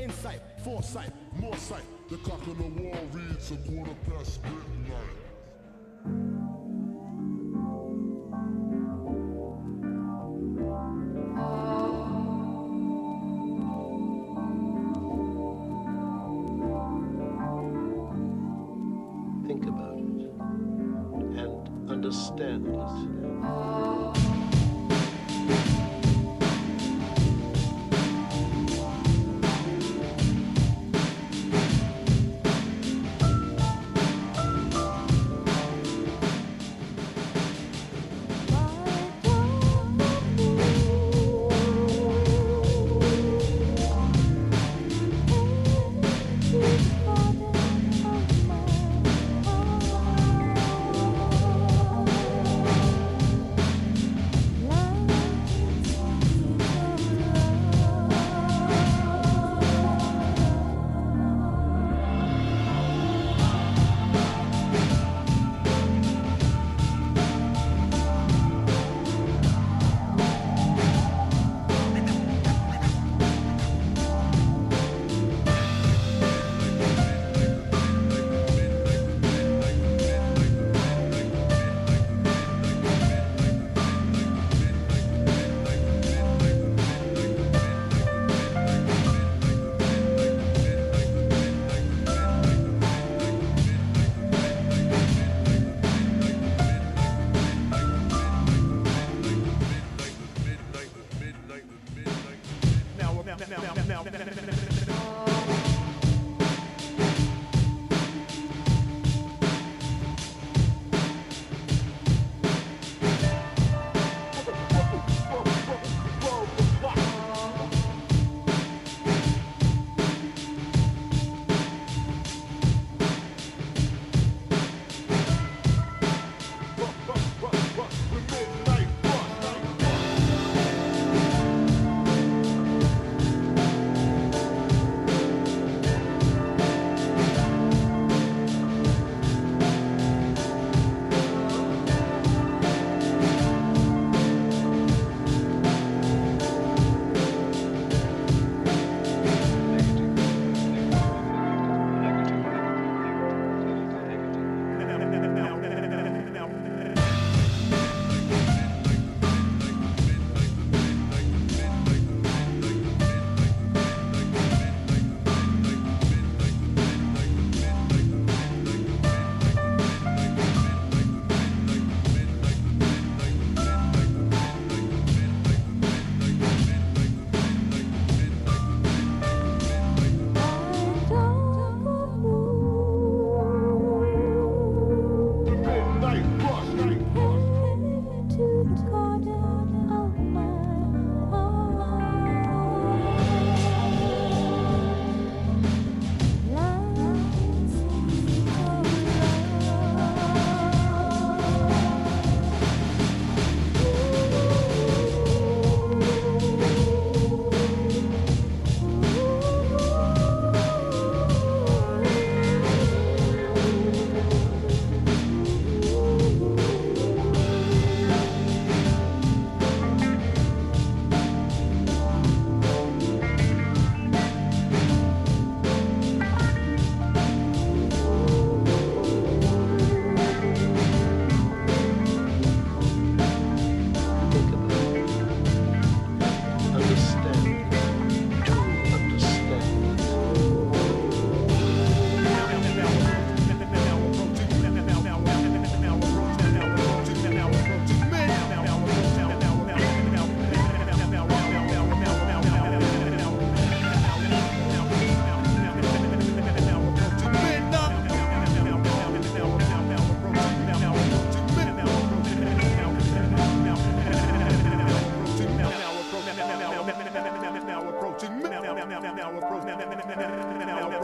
insight, foresight, more sight. The clock on the wall reads a 1:15. Think about it and understand it.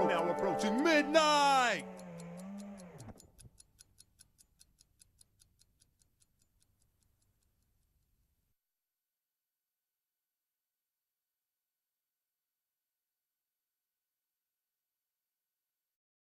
Now approaching midnight.